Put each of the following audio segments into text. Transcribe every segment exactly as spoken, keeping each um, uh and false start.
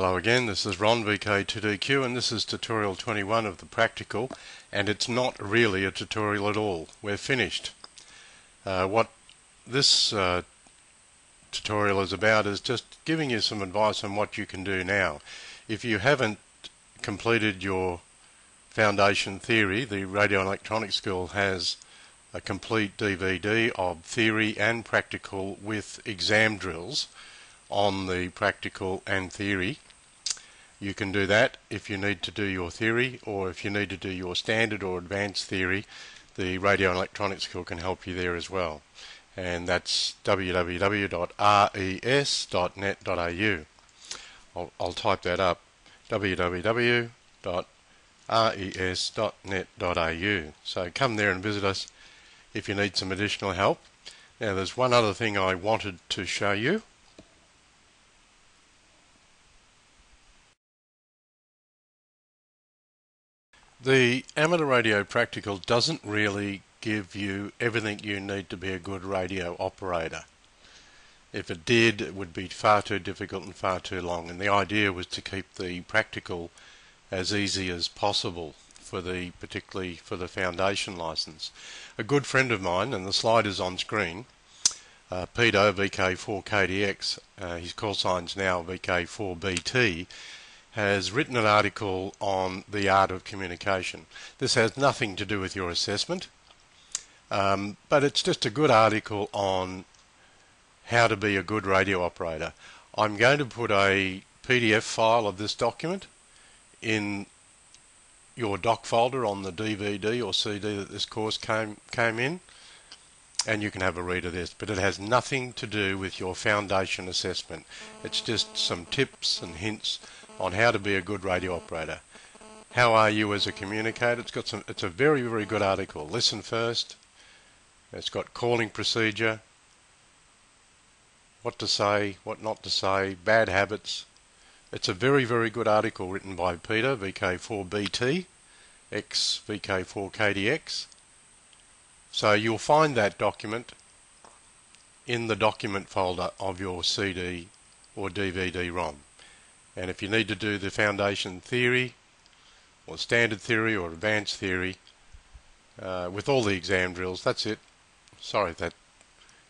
Hello again, this is Ron V K two D Q and this is tutorial twenty-one of the practical, and it's not really a tutorial at all. We're finished. Uh, what this uh, tutorial is about is just giving you some advice on what you can do now. If you haven't completed your foundation theory, the Radio and Electronics School has a complete D V D of theory and practical with exam drills on the practical and theory. You can do that if you need to do your theory, or if you need to do your standard or advanced theory, the Radio and Electronics School can help you there as well. And that's w w w dot res dot net dot a u. I'll, I'll type that up, w w w dot res dot net dot a u. So come there and visit us if you need some additional help. Now there's one other thing I wanted to show you. The amateur radio practical doesn't really give you everything you need to be a good radio operator. If it did, it would be far too difficult and far too long, and the idea was to keep the practical as easy as possible for the particularly for the foundation license. A good friend of mine, and the slide is on screen, uh, Peter V K four K D X, uh, his call sign's now V K four B T, has written an article on the art of communication. This has nothing to do with your assessment, um, but it's just a good article on how to be a good radio operator. I'm going to put a P D F file of this document in your doc folder on the D V D or C D that this course came, came in, and you can have a read of this, but it has nothing to do with your foundation assessment. It's just some tips and hints on how to be a good radio operator. How are you as a communicator? It's got some. It's a very, very good article. Listen first. It's got calling procedure, what to say, what not to say, bad habits. It's a very, very good article written by Peter V K four B T, ex V K four K D X. So you'll find that document in the document folder of your C D or D V D ROM. And if you need to do the foundation theory or standard theory or advanced theory uh, with all the exam drills, that's it. Sorry that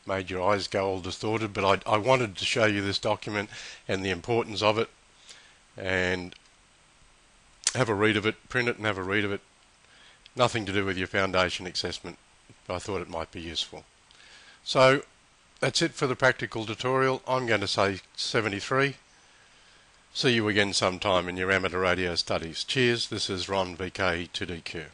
made your eyes go all distorted, but I, I wanted to show you this document and the importance of it, and have a read of it, print it and have a read of it. Nothing to do with your foundation assessment, but I thought it might be useful. So that's it for the practical tutorial. I'm going to say seventy-three. See you again sometime in your amateur radio studies. Cheers, this is Ron V K two D Q.